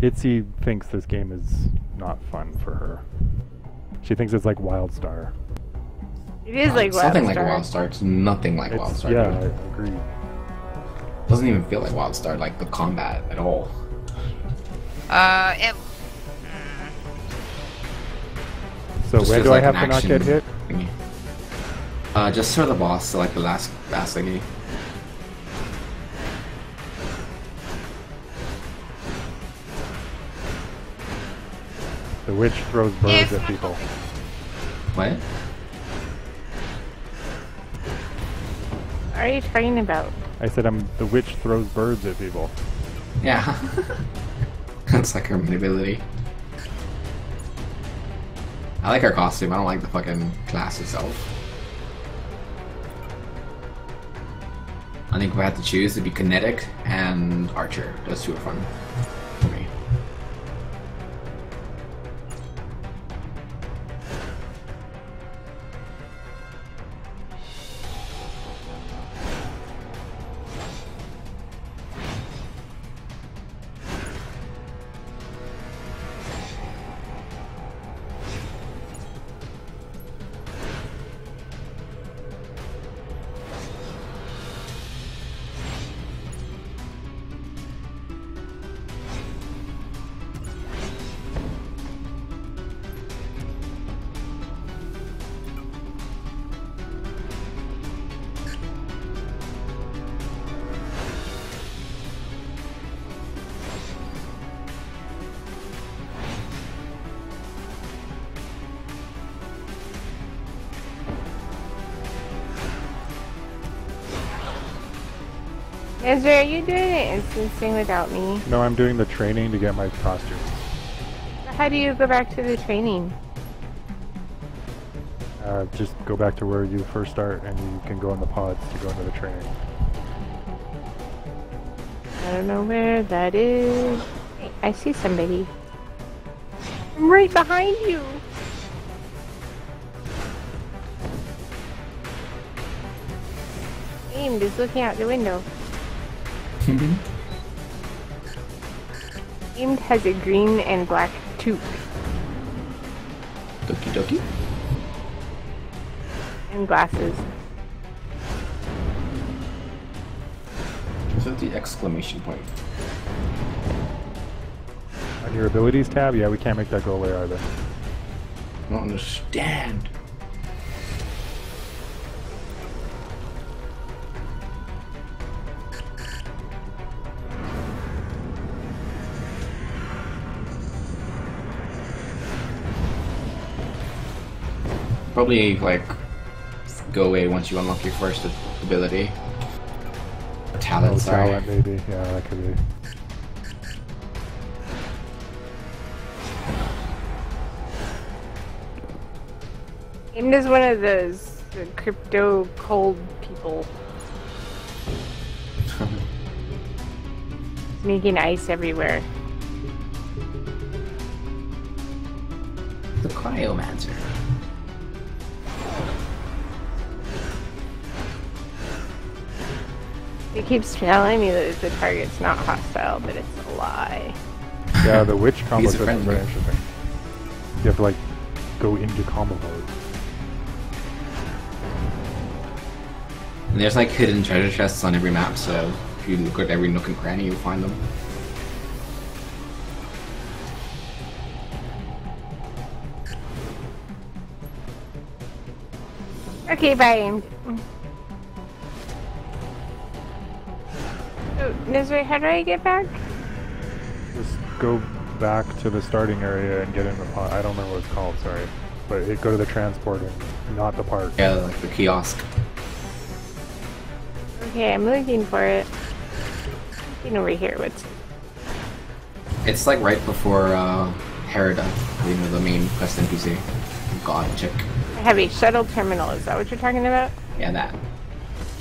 Itzy thinks this game is not fun for her. She thinks it's like Wildstar. It is like Wildstar. Something like Wildstar. It's nothing like Wildstar. Yeah, I agree. It doesn't even feel like Wildstar, like the combat at all. So where do I have to not get hit? Just for the boss, like the last thingy. The witch throws birds at people. What? What are you talking about? I said the witch throws birds at people. Yeah. That's like her main ability. I like her costume, I don't like the fucking class itself. I think if I had to choose, it'd be Kinetic and Archer. Those two are fun for me. Ezra, are you doing the instancing without me? No, I'm doing the training to get my costume. How do you go back to the training? Just go back to where you first start and you can go on the pods to go into the training. I don't know where that is. Hey, I see somebody. I'm right behind you! Aim is looking out the window. Aimed has a green and black toque. Doki Doki? And glasses. Is that the exclamation point? On your abilities tab? Yeah, we can't make that go away either. I don't understand. Probably like go away once you unlock your first ability. Talent, sorry. Talent, maybe. Yeah, that could be. Aimed is one of those crypto cold people. Making ice everywhere. The Cryomancer. It keeps telling me that the target's not hostile, but it's a lie. Yeah, the witch combo is very interesting. You have to like go into combo mode. And there's like hidden treasure chests on every map, so if you look at every nook and cranny, you'll find them. Okay, bye. Nizri, how do I get back? Just go back to the starting area and get in the pot. I don't remember what it's called, sorry. But go to the transporter, not the park. Yeah, like the kiosk. Okay, I'm looking for it. Looking over here, what's it? It's like right before Herida, you know, the main quest NPC. God, chick. I have a shuttle terminal, is that what you're talking about? Yeah, that.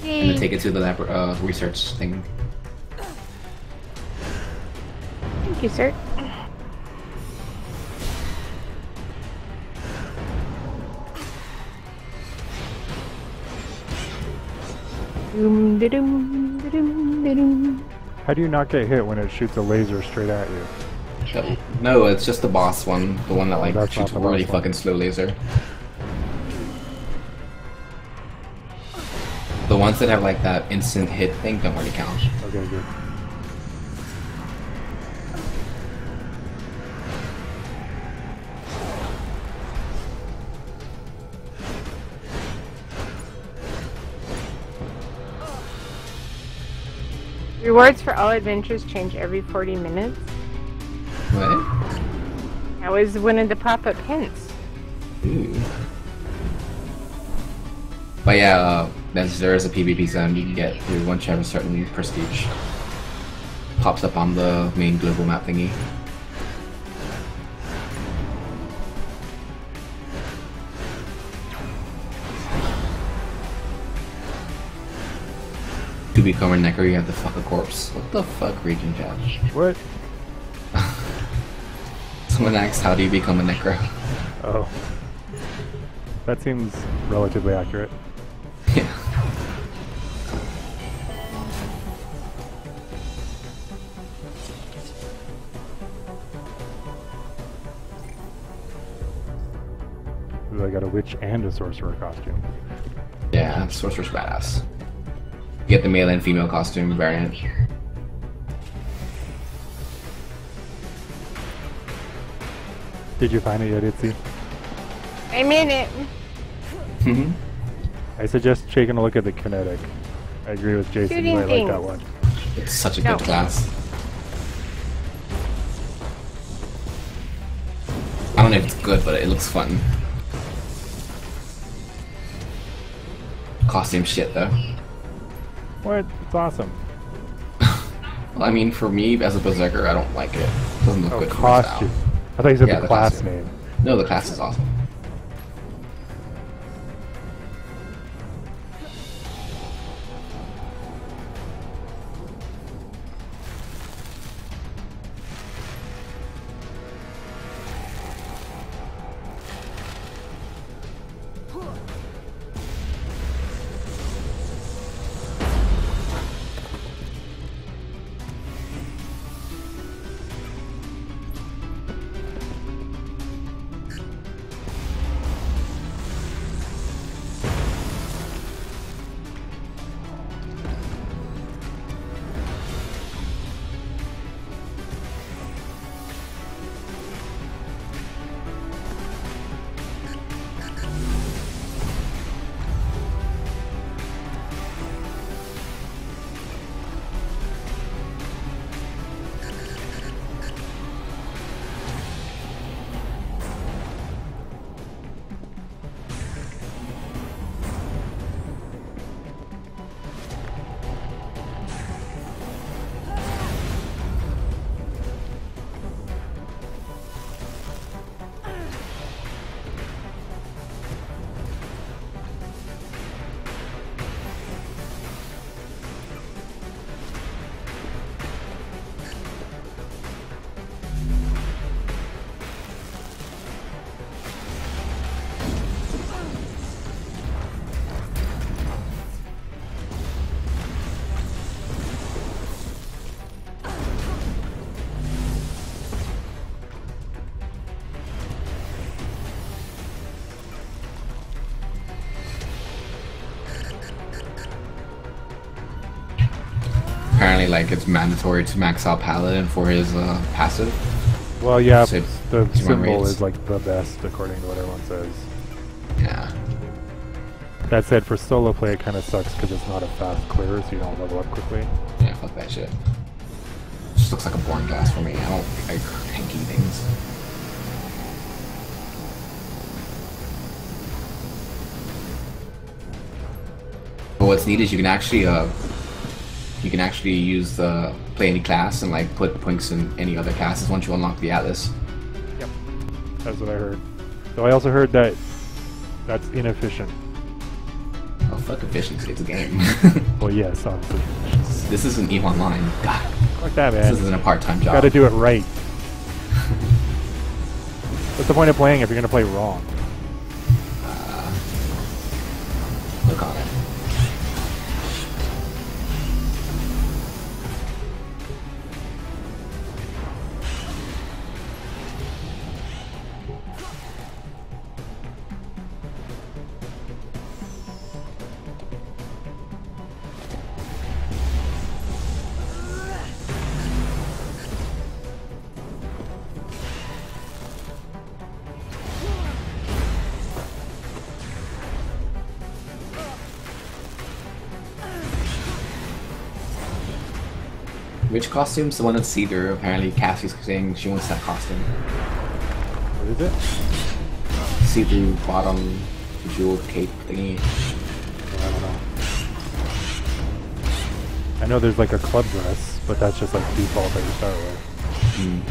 Yay. And then take it to the lab research thing. Thank you, sir. How do you not get hit when it shoots a laser straight at you? Kill. No, it's just the boss one. The one that like shoots really fucking slow laser. The ones that have like that instant hit thing don't really count. Okay, good. Rewards for all adventures change every 40 minutes. What? That was one of the pop-up hints. Ooh. But yeah, there is a PvP zone you can get through once you have a certain prestige. Pops up on the main global map thingy. To become a Necro, you have to fuck a corpse. What the fuck, Region Josh? What? Someone asked, how do you become a Necro? Oh. That seems relatively accurate. Yeah. Ooh, I got a witch and a sorcerer costume. Yeah, sorcerer's badass. Get the male and female costume variant. Did you find it yet, Itzy? I made it. Mm-hmm. I suggest taking a look at the Kinetic. I agree with Jason. You might like that one. It's such a good class. I don't know if it's good, but it looks fun. Costume shit though. What? It's awesome. Well, I mean, for me, as a Berserker, I don't like it. It doesn't look good for my style. I thought you said the class name. No, the class is awesome. Apparently, like, it's mandatory to max out Paladin for his passive. Well, yeah, so the symbol is like the best, according to what everyone says. Yeah. That said, for solo play, it kind of sucks because it's not a fast clear, so you don't level up quickly. Yeah, fuck that shit. Just looks like a boring class for me. I don't like tanky things. But what's neat is you can actually use the play any class and like put points in any other classes once you unlock the Atlas. Yep, that's what I heard. Though I also heard that that's inefficient. Oh fuck efficiency, it's a game. Well yes, obviously. This isn't EVE Online. God. Fuck that, man. This isn't a part-time job. You gotta do it right. What's the point of playing if you're gonna play wrong? Look on it. Which costume's the one that's see-through? Apparently Cassie's saying she wants that costume. What is it? See-through bottom jeweled cape thingy. I don't know. I know there's like a club dress, but that's just like default that you start with. Mm.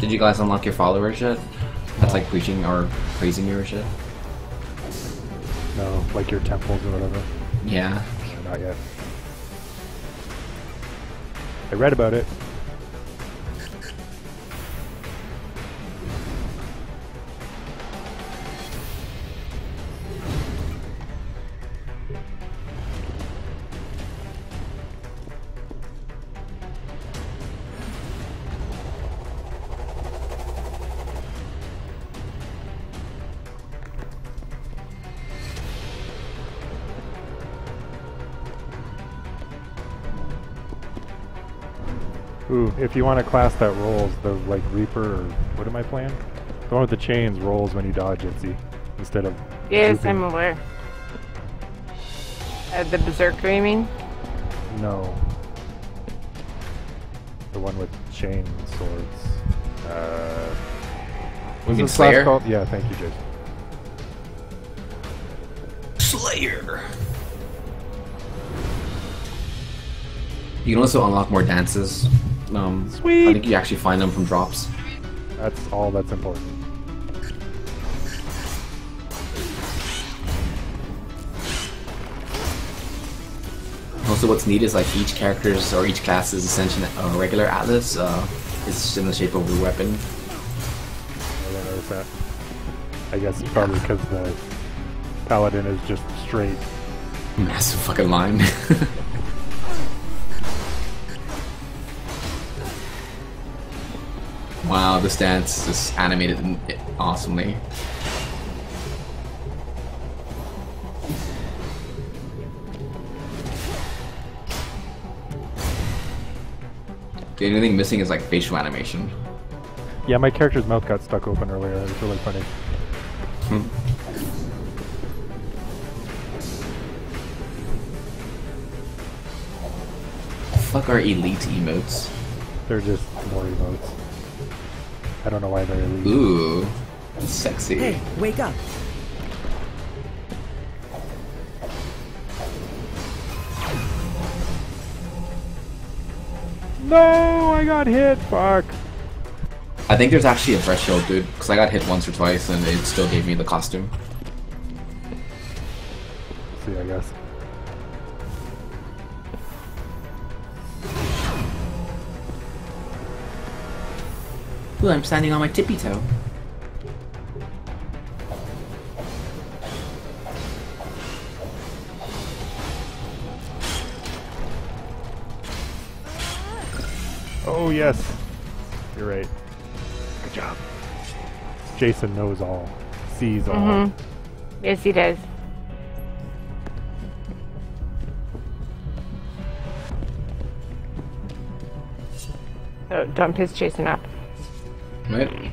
Did you guys unlock your followers yet? That's like preaching or praising you or shit? No, like your temples or whatever. Yeah. Not yet. I read about it. Ooh, if you want a class that rolls, the like Reaper, or what am I playing? The one with the chains rolls when you dodge Itsy, instead of... Yes, looping. I'm aware. The Berserker, you mean? No. The one with chain swords. Was it Slayer? Called? Yeah, thank you, Jason. Slayer! You can also unlock more dances. Sweet. I think you actually find them from drops. That's all that's important. Also, what's neat is like each character's or each class's Ascension regular Atlas is in the shape of a weapon. I don't notice that. I guess it's probably because the Paladin is just straight. Massive fucking line. Wow, this dance just animated it awesomely. The only thing missing is like facial animation. Yeah, my character's mouth got stuck open earlier. It was really funny. Fuck our elite emotes. They're just more emotes. I don't know why they're elite. Ooh, sexy. Hey, wake up! No, I got hit. Fuck. I think there's actually a threshold, dude, because I got hit once or twice and it still gave me the costume. Let's see, I guess. Ooh, I'm standing on my tippy toe. Oh yes, you're right. Good job. Jason knows all, sees all. Yes, he does. Oh, don't piss Jason up. Right.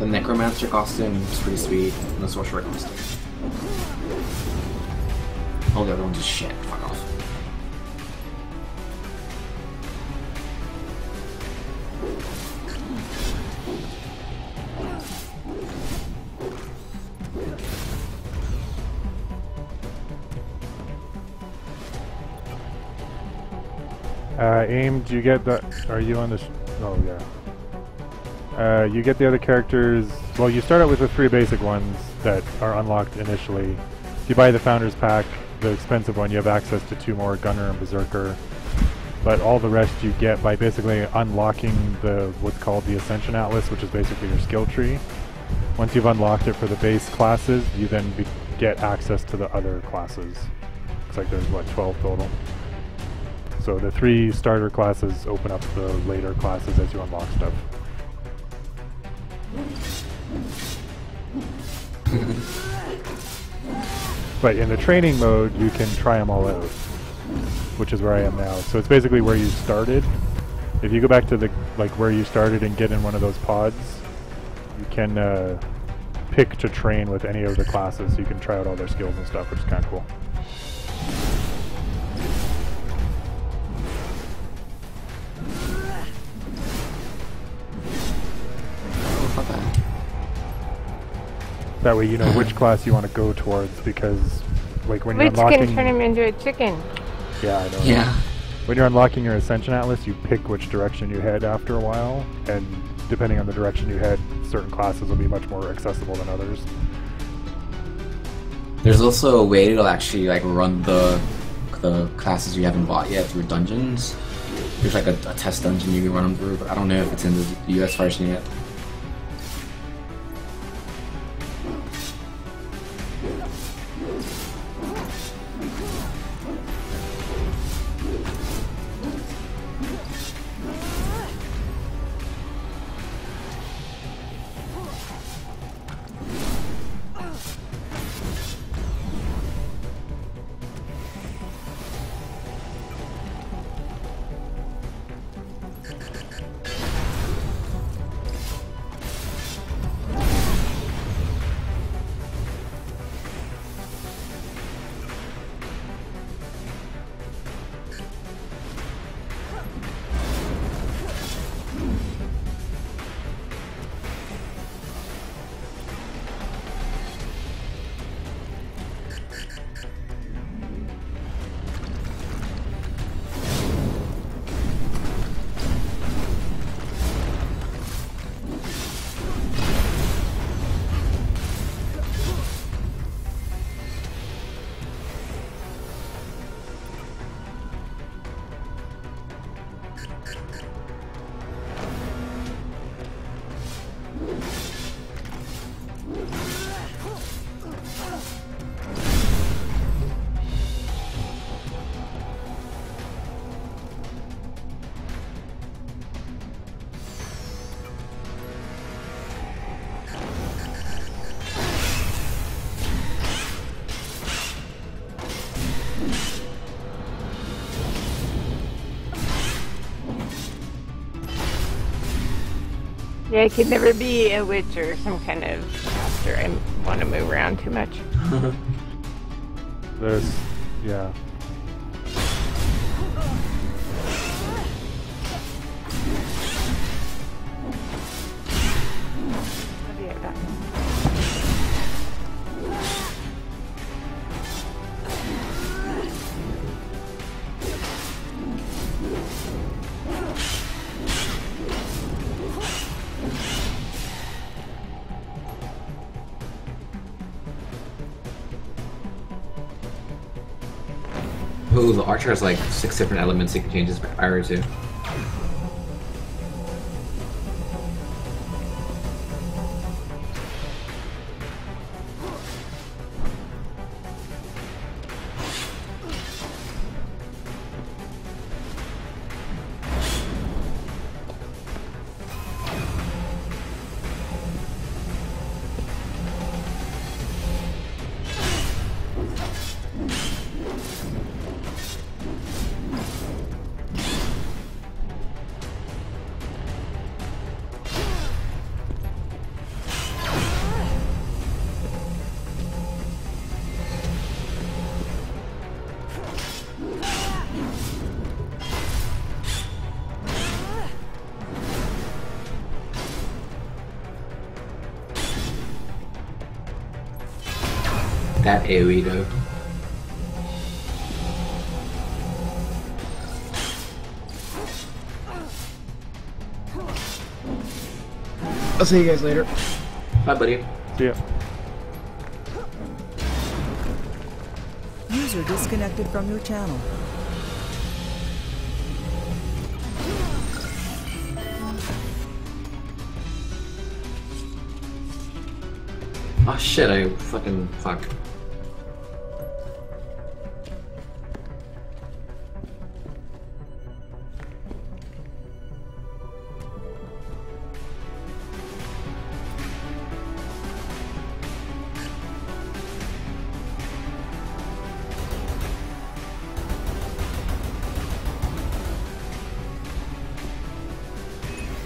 The Necromancer costume is pretty sweet, and the Sorcerer costume. Oh, the other one's just shit. Fuck off. Aim, do you get the... Are you on the... oh, yeah. You get the other characters... Well, you start out with the three basic ones that are unlocked initially. If you buy the Founders Pack, the expensive one, you have access to two more, Gunner and Berserker. But all the rest you get by basically unlocking the what's called the Ascension Atlas, which is basically your skill tree. Once you've unlocked it for the base classes, you then get access to the other classes. Looks like there's, what, 12 total? So the three starter classes open up the later classes as you unlock stuff. But in the training mode, you can try them all out, which is where I am now. So it's basically where you started. If you go back to the where you started and get in one of those pods, you can pick to train with any of the classes. So you can try out all their skills and stuff, which is kind of cool. That way you know which class you want to go towards, because like when you're unlocking... Witch can turn him into a chicken. Yeah, I know. Yeah. When you're unlocking your Ascension Atlas, you pick which direction you head after a while, and depending on the direction you head, certain classes will be much more accessible than others. There's also a way to actually like run the classes you haven't bought yet through dungeons. There's like a test dungeon you can run them through, but I don't know if it's in the US version yet. Yeah, I could never be a witch or some kind of master. I want to move around too much. There's... yeah. Ooh, the Archer has like 6 different elements it can change his power to. That AoE though. I'll see you guys later. Bye, buddy. See ya. User disconnected from your channel. Oh shit, I fucking fuck.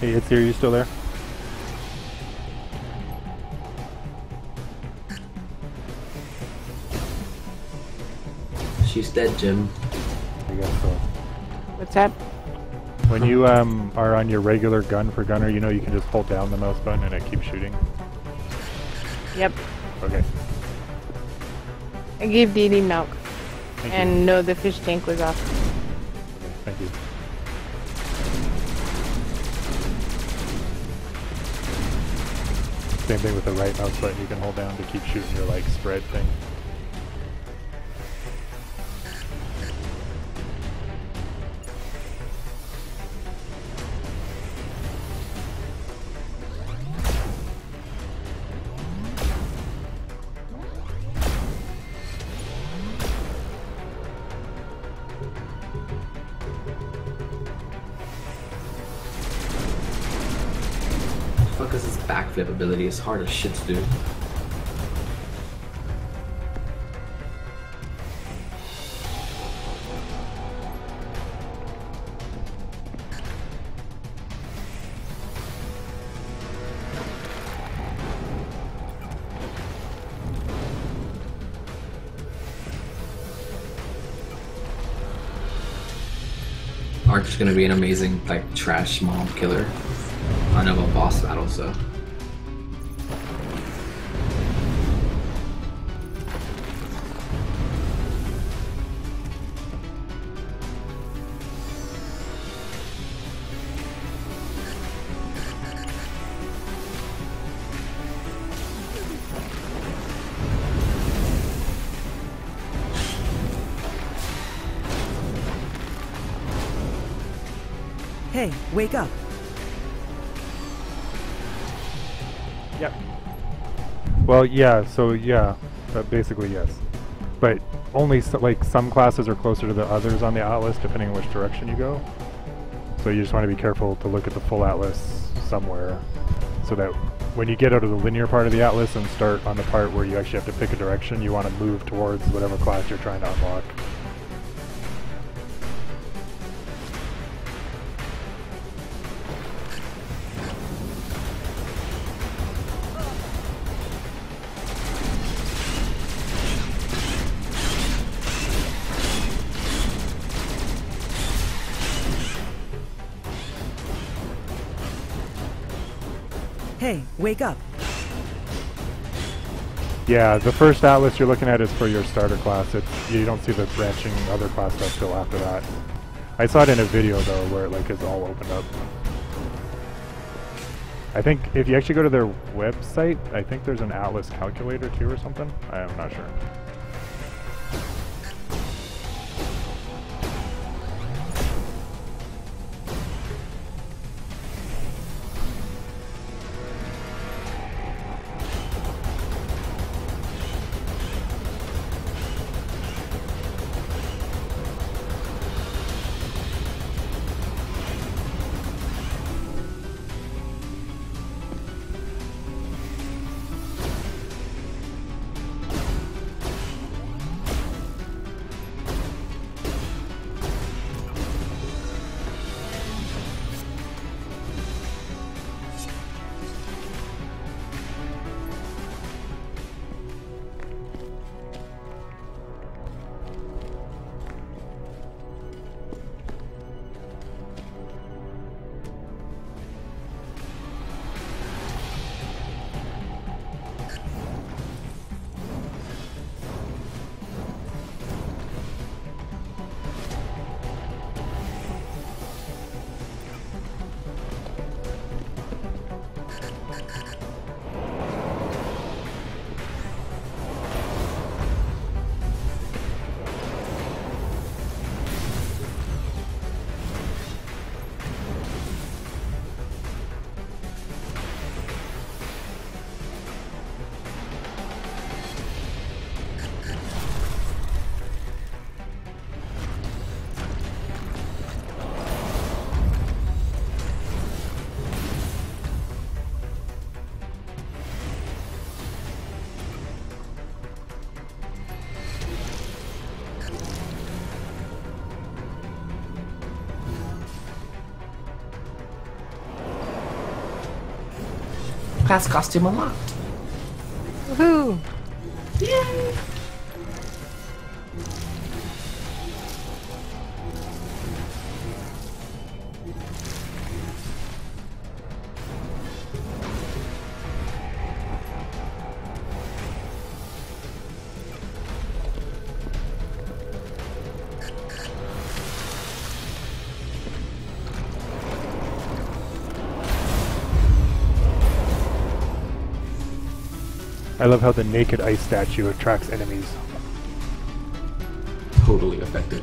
Hey, Hitzer, are you still there? She's dead, Jim. I guess so. What's up? When you are on your regular gun for Gunner, you know you can just hold down the mouse button and it keeps shooting? Yep. Okay. I gave Dee Dee milk. Thank and you. No, the fish tank was off. Okay, thank you. Same thing with the right mouse button you can hold down to keep shooting your like spread thing. Because his backflip ability is hard as shit to do. Archer's gonna be an amazing, like, trash mob killer. I know about boss battle, so. Hey, wake up. Well, yeah, so yeah, but basically yes. But only like some classes are closer to the others on the atlas depending on which direction you go. So you just want to be careful to look at the full atlas somewhere so that when you get out of the linear part of the atlas and start on the part where you actually have to pick a direction, you want to move towards whatever class you're trying to unlock. Hey, wake up. Yeah, the first atlas you're looking at is for your starter class. It's, you don't see the branching other class stuff till after that. I saw it in a video though where it like is all opened up. I think if you actually go to their website, I think there's an atlas calculator too or something. I'm not sure. Class costume unlocked. Woohoo! Yay! I love how the naked ice statue attracts enemies. Totally affected.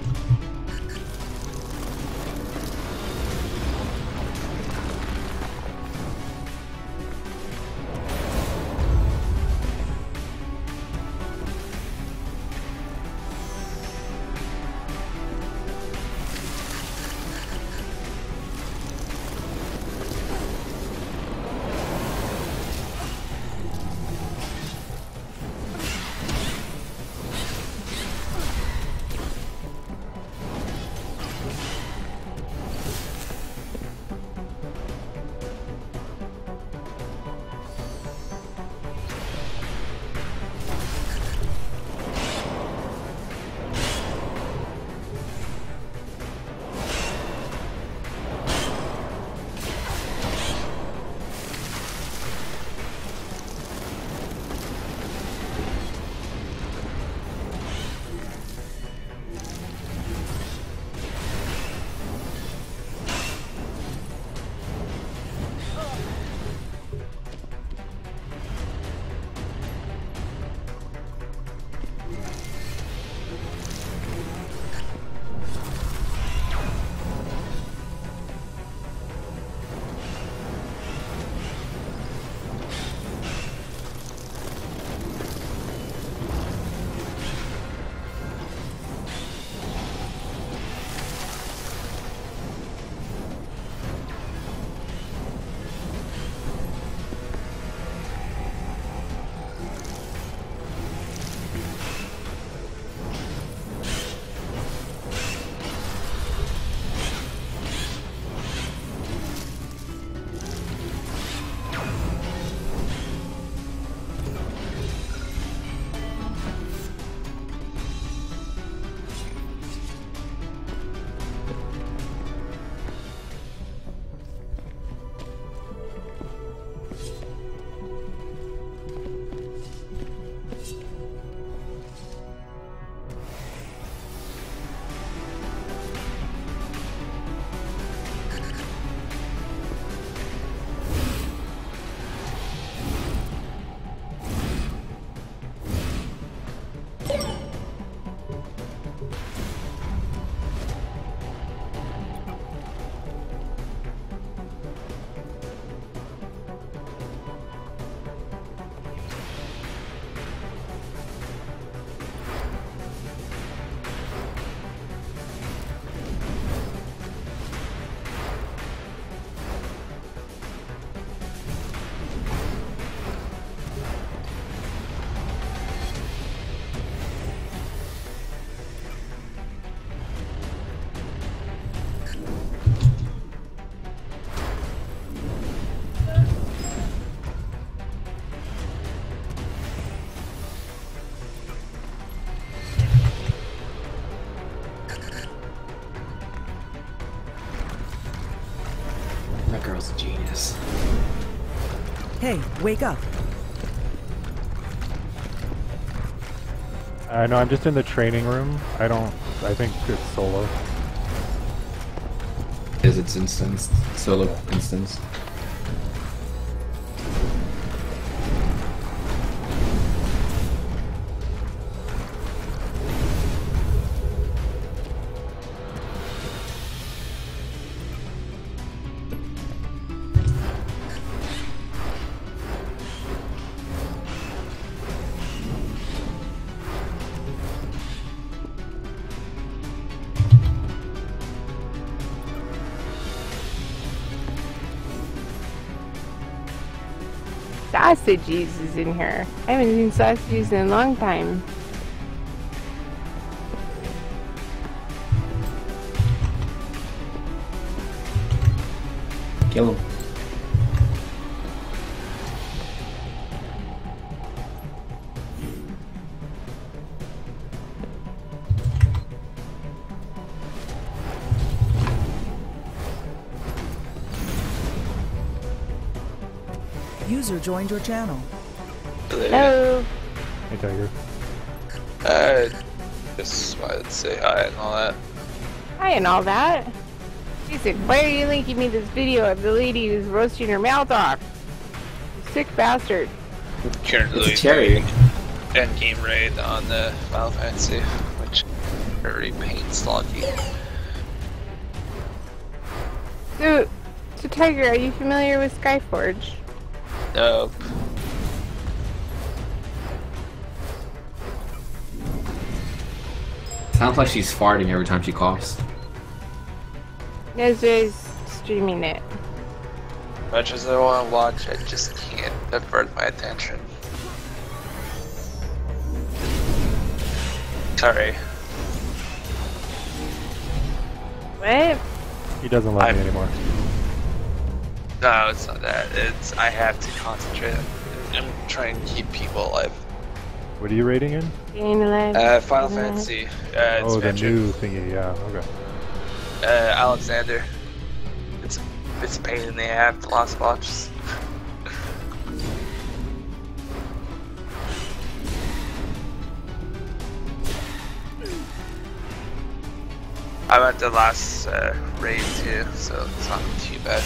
Hey, wake up. I know, I'm just in the training room. I think it's solo. Is it's instance. Solo instance. Sausages is in here. I haven't seen sausages in a long time. Kill him. User joined your channel. Hello. Hey, Tiger. Just wanted to say hi and all that. Hi and all that? She said, why are you linking me this video of the lady who's roasting her mouth off? You sick bastard. Currently doing endgame raid on the Final Fantasy, which very painstaking. So Tiger, are you familiar with Skyforge? Nope. Sounds like she's farting every time she coughs. Nezra's streaming it. Much as I want to watch, I just can't divert my attention. Sorry. What? He doesn't love me anymore. No, it's not that. It's I have to concentrate. I'm trying to keep people alive. What are you rating in? Final Fantasy. Oh, the new thingy. Yeah. Okay. Alexander. It's a pain in the ass. Lost watches. I'm at the last raid too, so it's not too bad.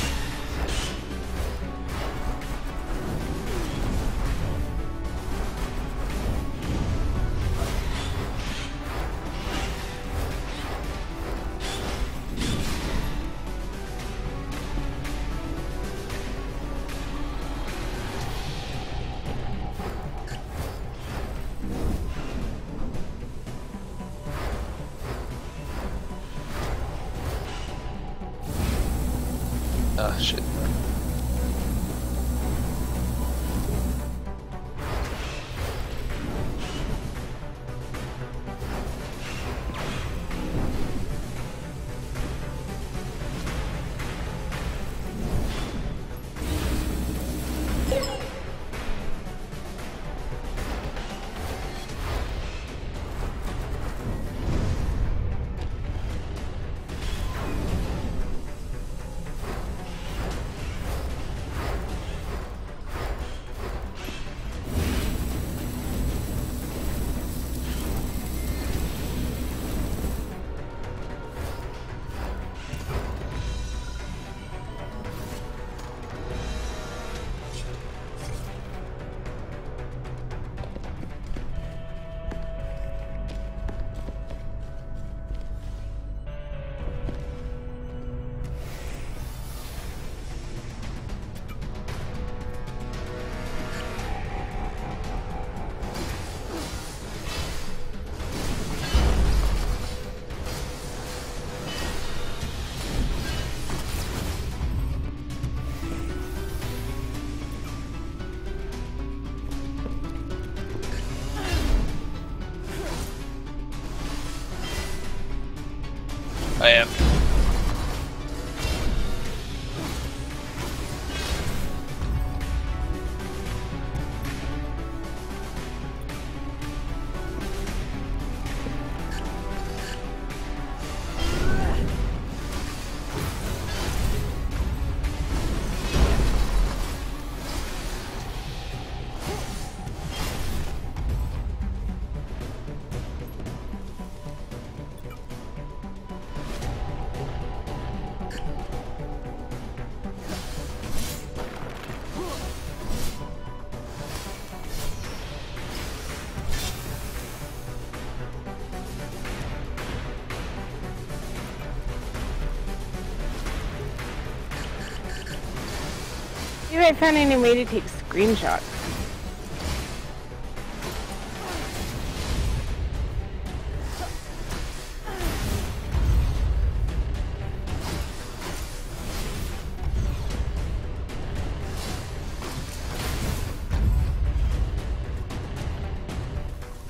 I found any way to take screenshots.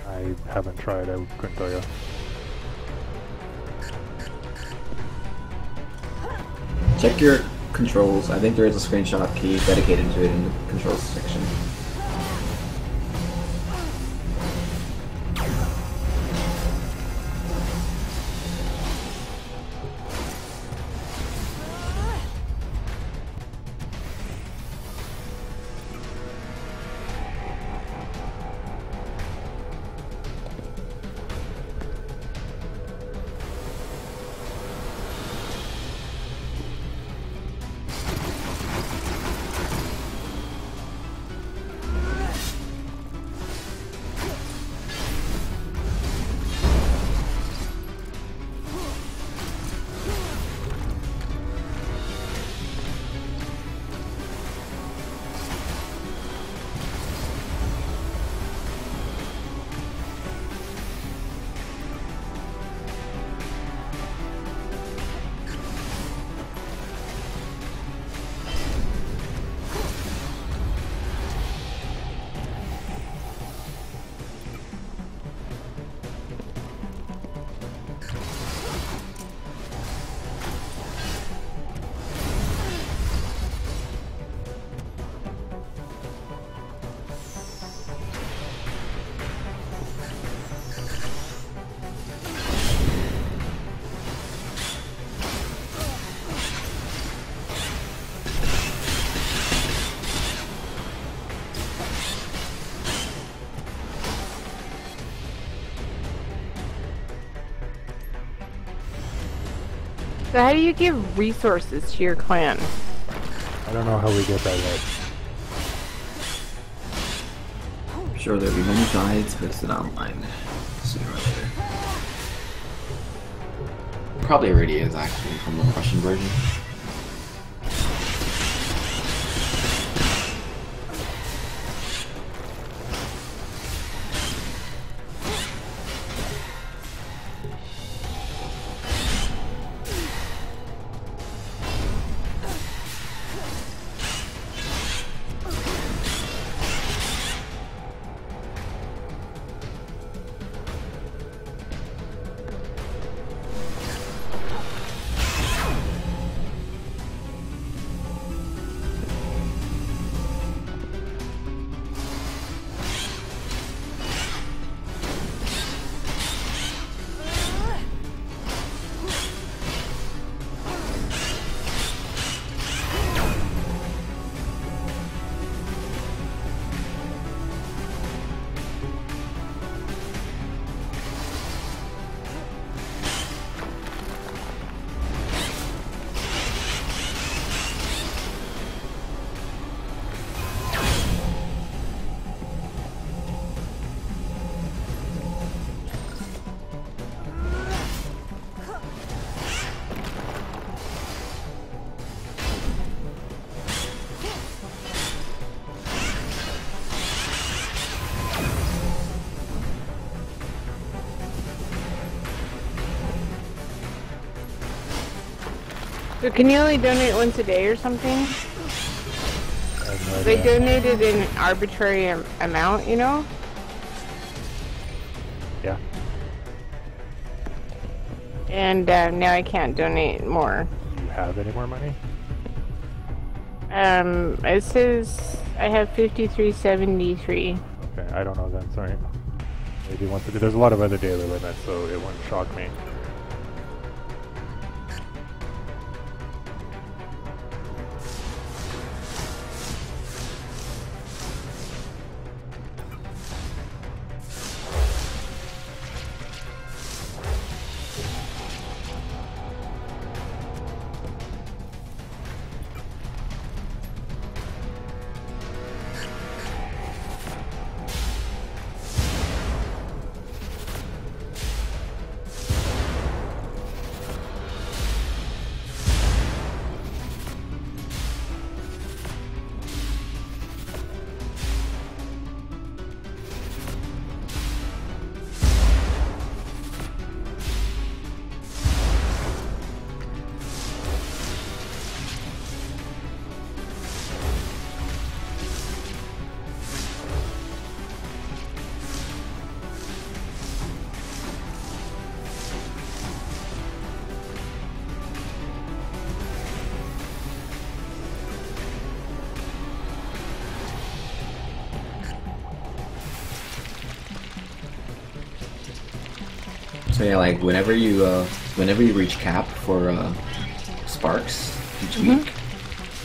I haven't tried, I couldn't tell you. Check your controls. I think there is a screenshot key dedicated to it in the controls section. So how do you give resources to your clan? I don't know how we get that right. I'm sure there'll be many guides posted online sooner or later. Probably already is actually from the Russian version. So can you only donate once a day or something? They donated an arbitrary amount, you know? Yeah. And now I can't donate more. Do you have any more money? It says I have 5373. Okay, I don't know that, sorry. Maybe once a day. There's a lot of other daily limits, so it wouldn't shock me. man, like whenever you reach cap for Sparks each week,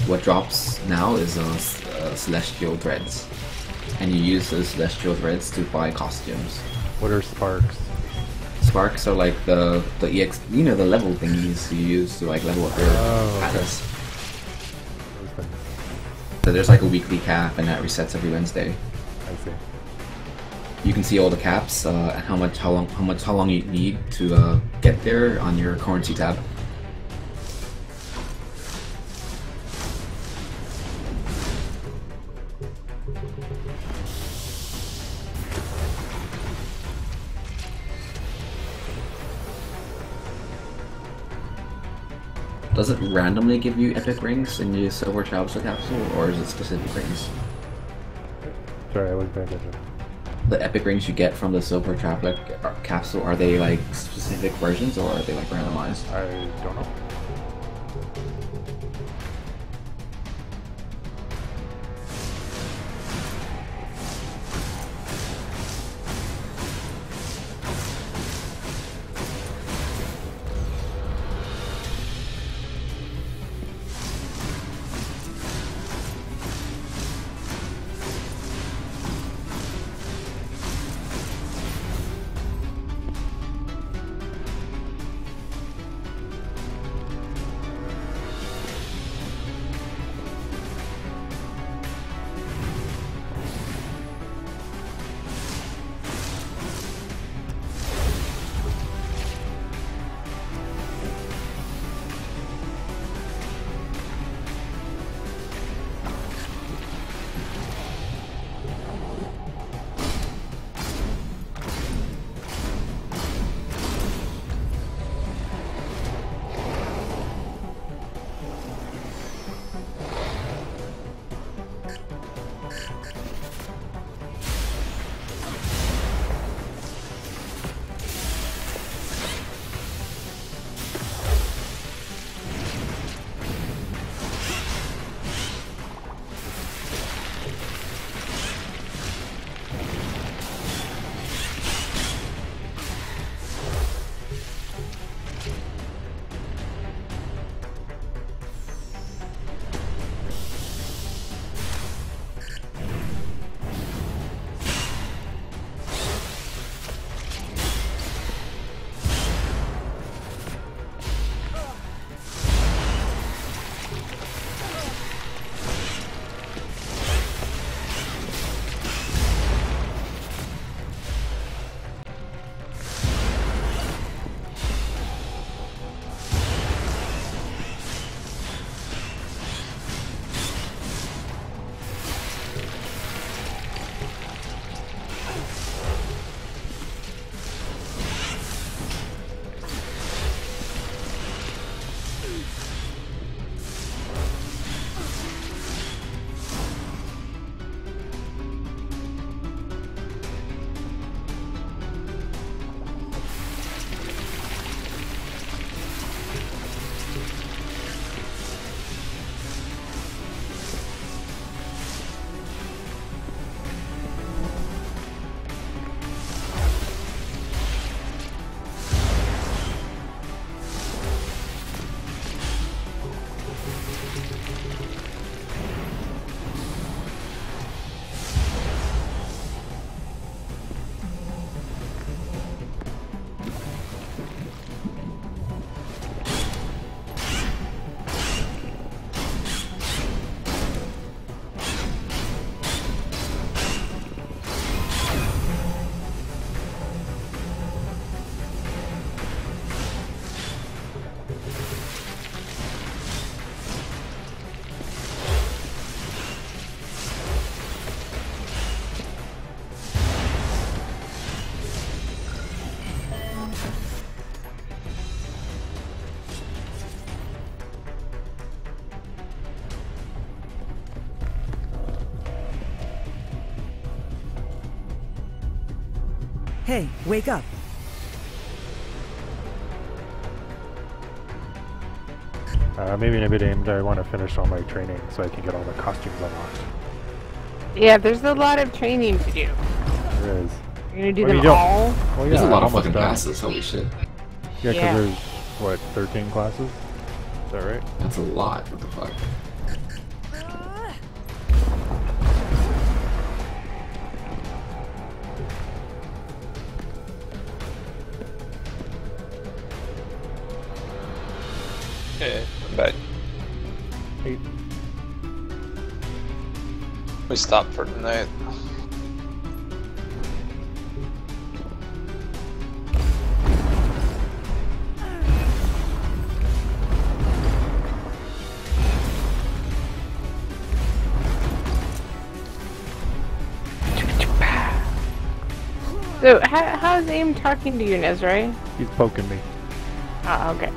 what drops now is Celestial Threads, and you use those Celestial Threads to buy costumes. What are Sparks? Sparks are like the EX, you know, the level thingies you use to like level up your Atlas. Okay. So there's like a weekly cap, and that resets every Wednesday. I see. You can see all the caps, how long you need to get there on your currency tab. Does it randomly give you epic rings in your silver chalice capsule, or is it specific rings? Sorry, I wasn't paying attention. The epic rings you get from the silver traveler capsule, are they like specific versions or are they like randomized? I don't know. Hey, wake up. Maybe in a bit aimed, I want to finish all my training so I can get all the costumes unlocked. Yeah, there's a lot of training to do. There is. You're gonna do them all? Well, yeah, there's a lot of fucking classes, holy shit. Yeah, because there's, what, 13 classes? Is that right? That's a lot, what the fuck. Yeah, I'm back. Hey. We stopped for tonight. So, how is AIM talking to you, Nezrae? He's poking me. Ah, okay.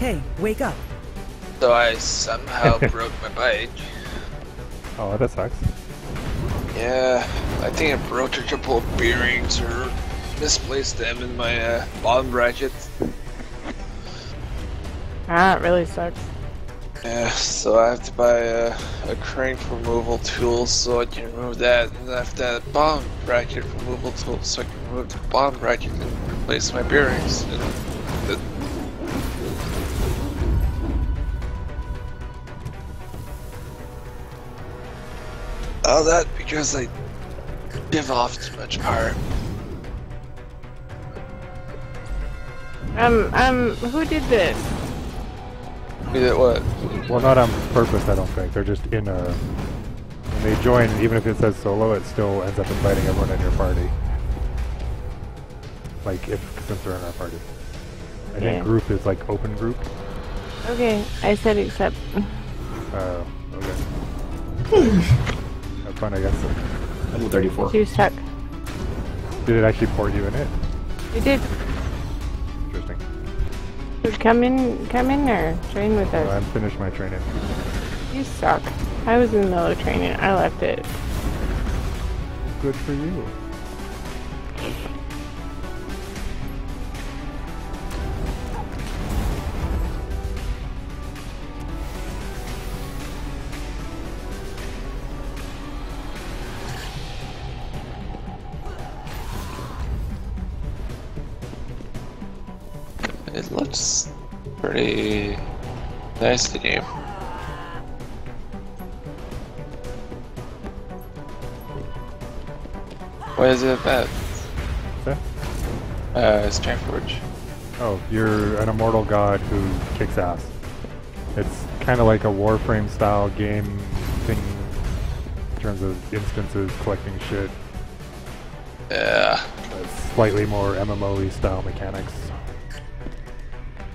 Hey, wake up! So I somehow broke my bike. Oh, that sucks. Yeah, I think I broke a couple of bearings or misplaced them in my bottom bracket. Ah, it really sucks. Yeah, so I have to buy a crank removal tool so I can remove that, and after that, bottom bracket removal tool so I can remove the bottom bracket and replace my bearings. All that because I give off too much power. Who did this? Who did what? Well, not on purpose, I don't think. They're just in a... When they join, even if it says solo, it still ends up inviting everyone in your party. Like, since they're in our party. I think group is like open group. Okay, I said except. Oh, okay. Fun, I guess. Level 34. She was stuck. Did it actually pour you in it? It did. Interesting. Dude, come in or train with us. I'm finished my training. You suck. I was in the middle of training. I left it. Good for you. It looks pretty nice, the game. What is it about? Huh? Skyforge. Oh, you're an immortal god who kicks ass. It's kind of like a Warframe style game thing in terms of instances, collecting shit. Yeah. Slightly more MMO-y style mechanics.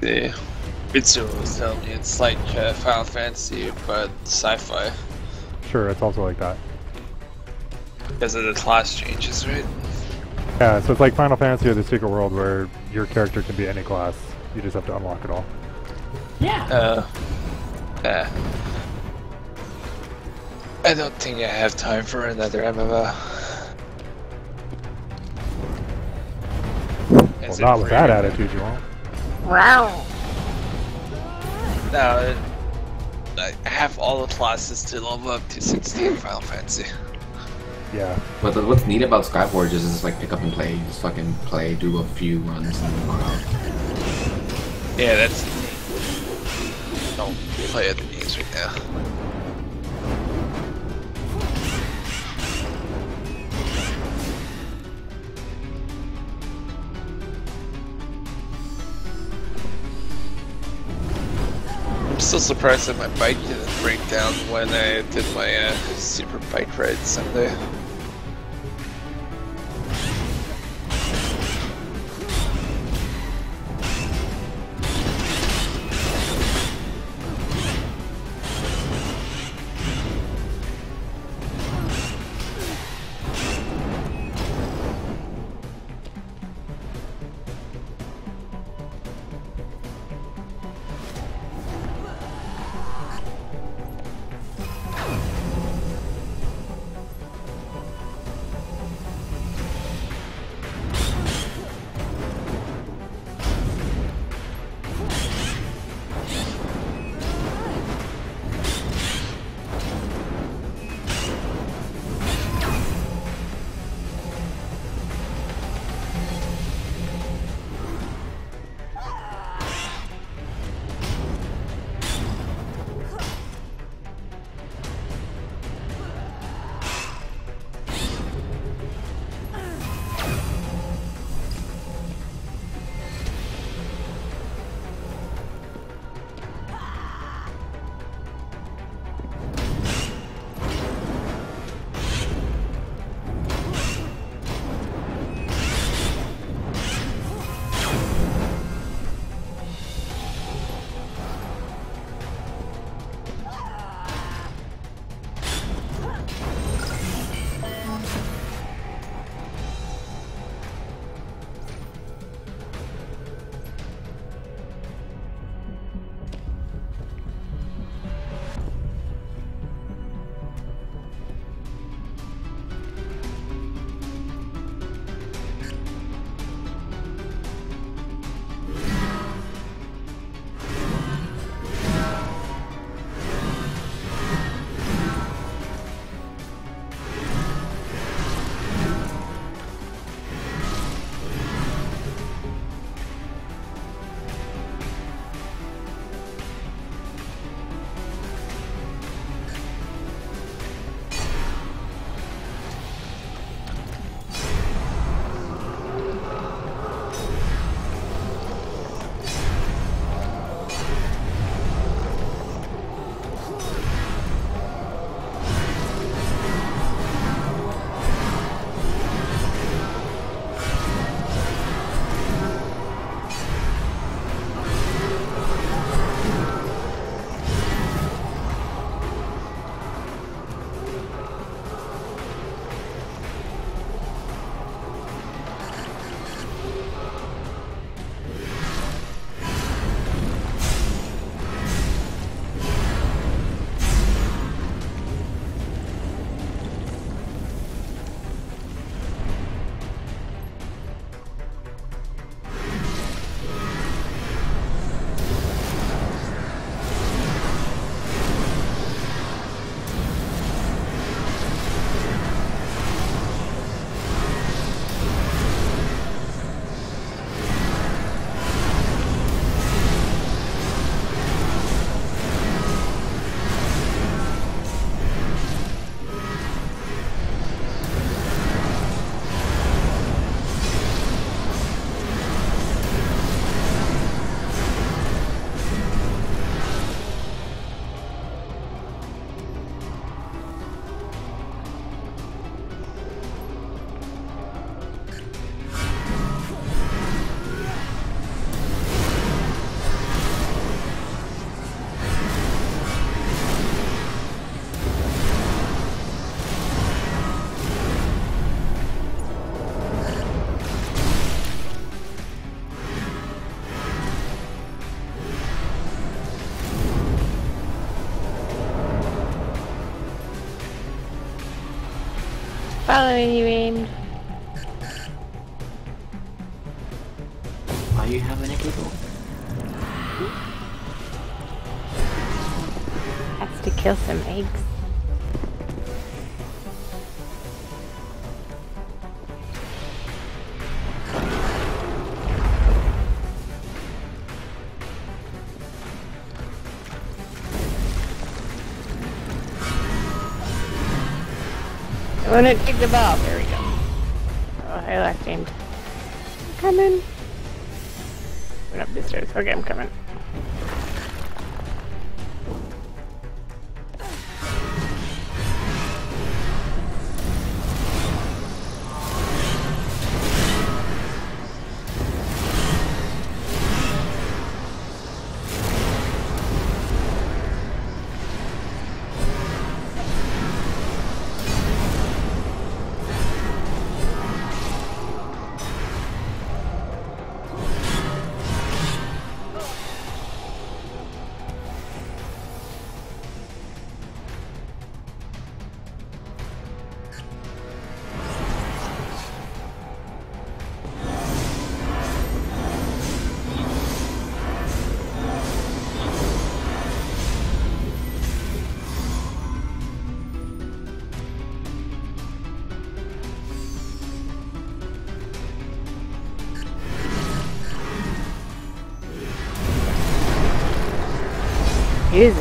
The Witcher was telling me it's like Final Fantasy, but sci-fi. Sure, it's also like that. Because of the class changes, right? Yeah, so it's like Final Fantasy or The Secret World, where your character can be any class. You just have to unlock it all. Yeah! I don't think I have time for another MMO. Well, not with that attitude, you won't. Wow. No, I have all the classes to level up to 16 Final Fantasy. Yeah. But what's neat about Skyforge is it's like pick up and play. You just fucking play, do a few runs, and move on. Yeah, that's neat. Don't play other games right now. I'm still surprised that my bike didn't break down when I did my super bike ride Sunday. Following you in. Are you having a giggle? Has to kill some eggs. I'm gonna take the ball. There we go. Oh, I left aimed. I'm coming. Went up the stairs. Okay, I'm coming. Jesus.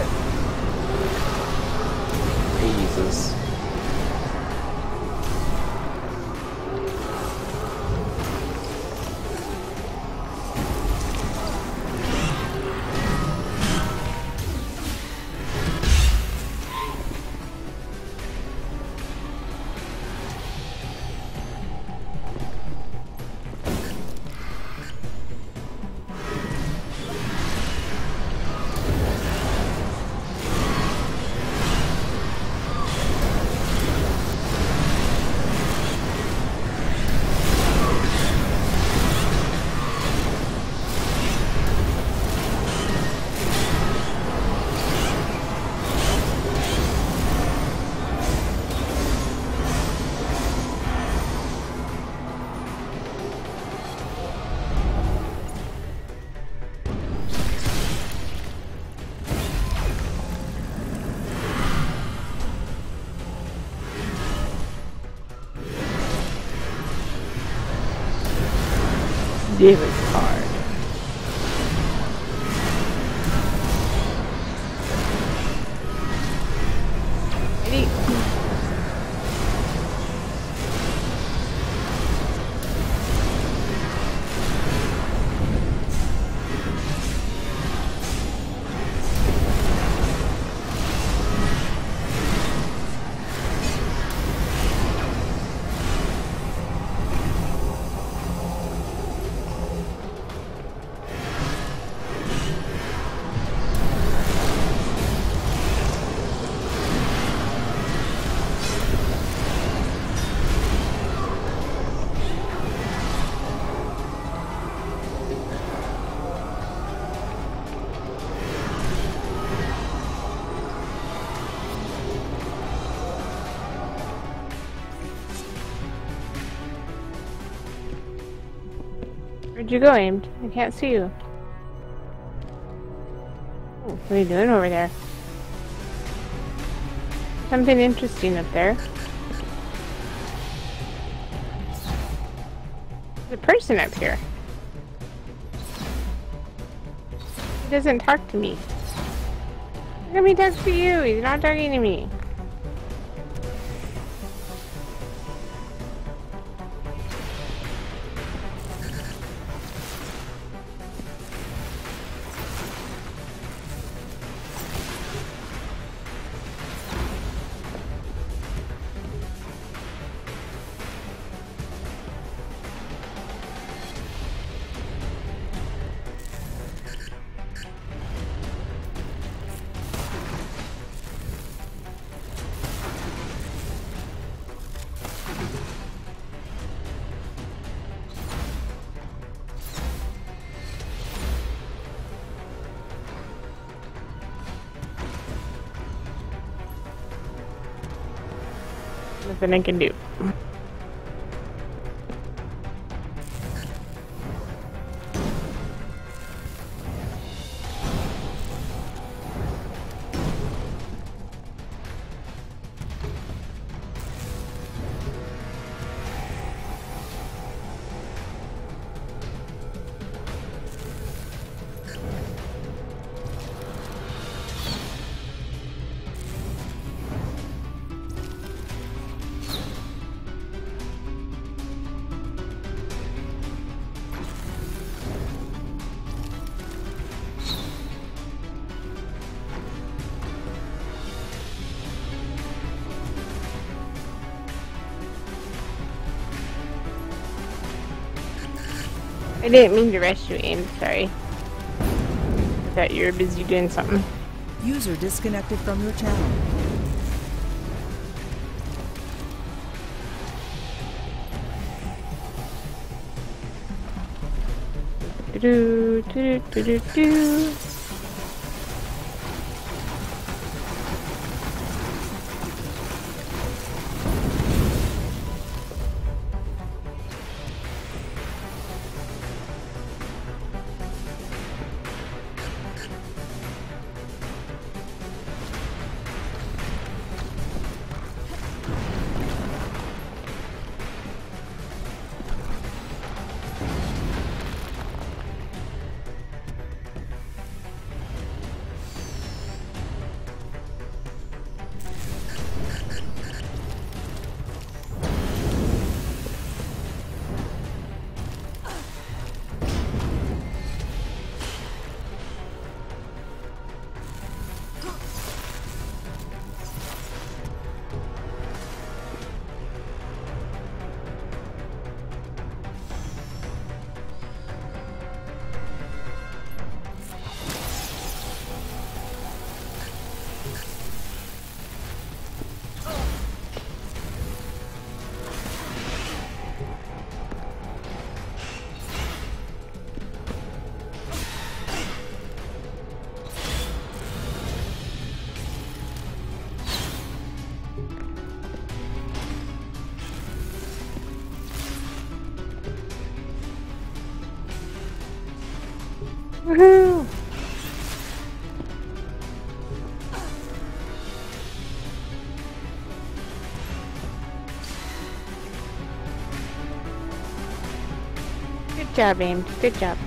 It was hard. Ready? Where'd you go, aimed? I can't see you. Oh, what are you doing over there? Something interesting up there. There's a person up here. He doesn't talk to me. How come he talks to you? He's not talking to me. nothing I can do. I didn't mean to rush you in, sorry. I thought you were busy doing something. User disconnected from your channel. Do do do do do. Woohoo! Good job, Aim. Good job.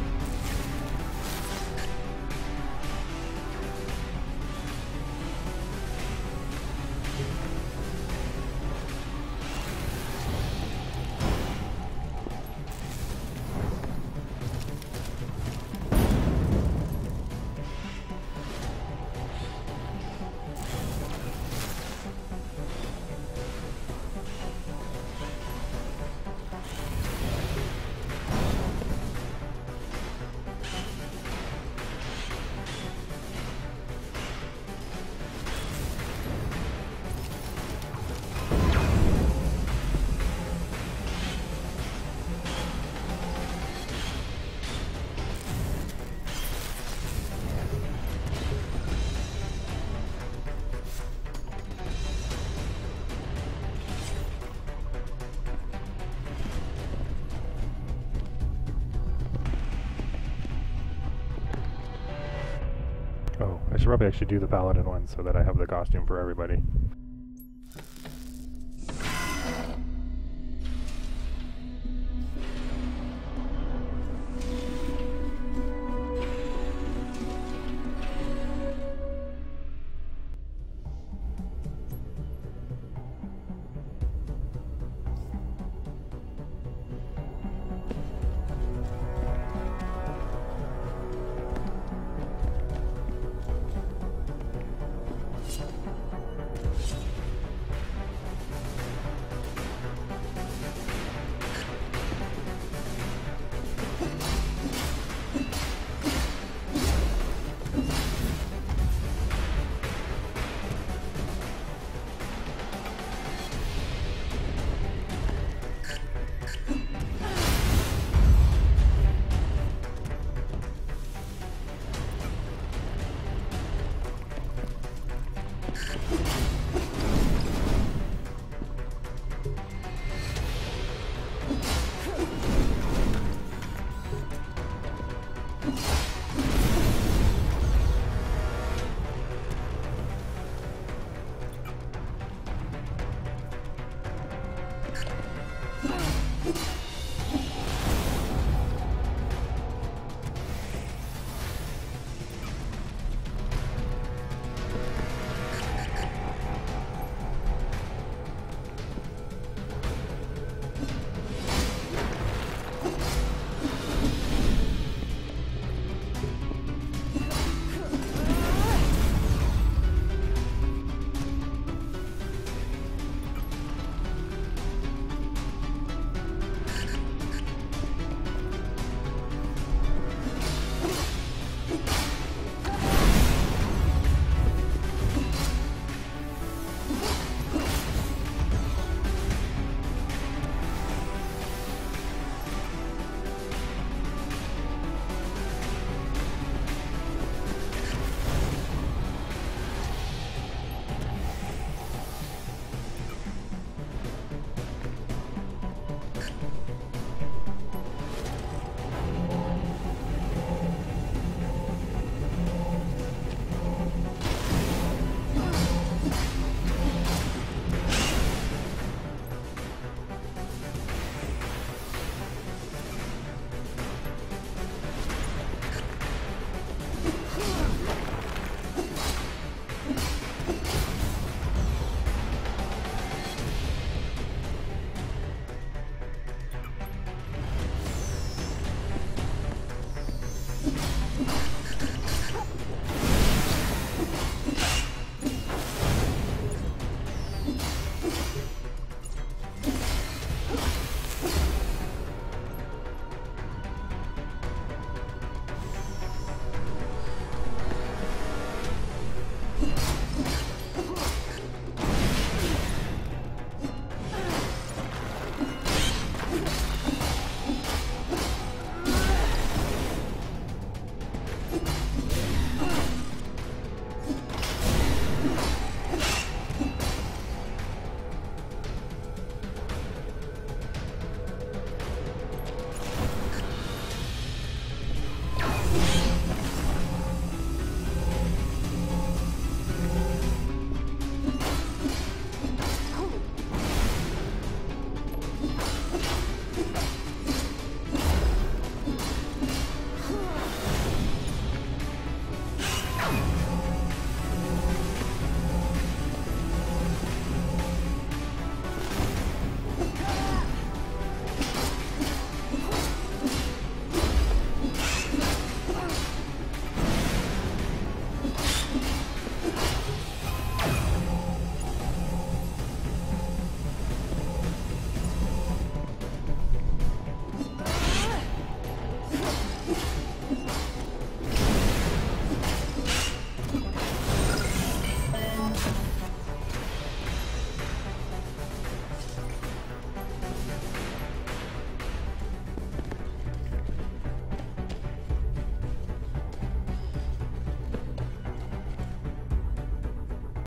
I should probably actually do the Paladin one so that I have the costume for everybody.